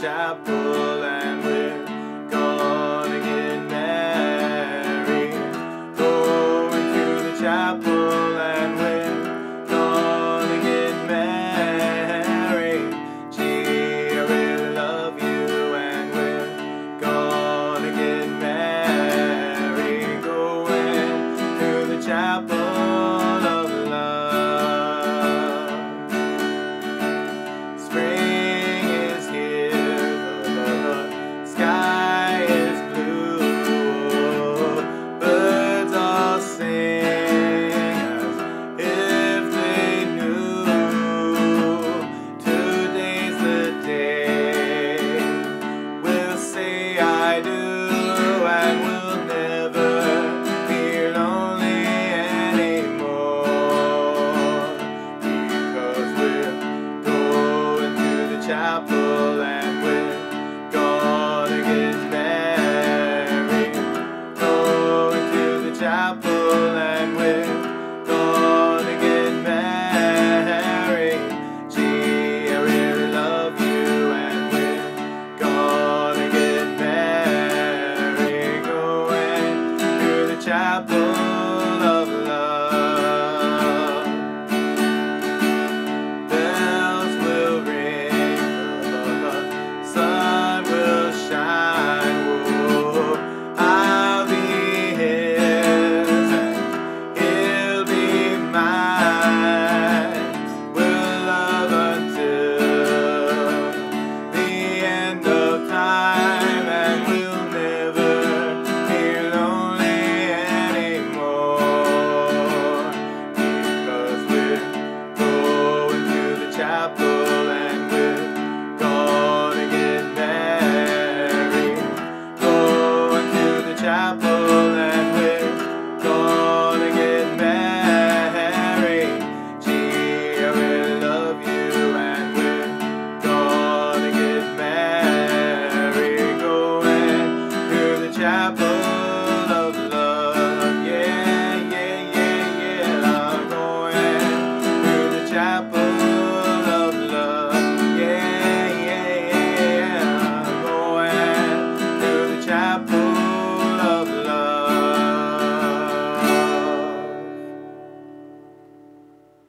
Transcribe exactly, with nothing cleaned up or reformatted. chapel and we're gonna get married. Going to the chapel and we're gonna get married. Gee, I really love you and we're gonna get married. Going to the chapel of love. Spring chapel and we're gonna get married. Going to the chapel and we're gonna get married. Gee, I really love you and we're gonna get married. Going to the chapel of love. Bells will ring, and we're gonna get married. Going to the chapel and we're gonna get married. Gee, I really love you and we're gonna get married. Going to the chapel of love. Yeah, yeah, yeah, yeah. I'm going to the chapel.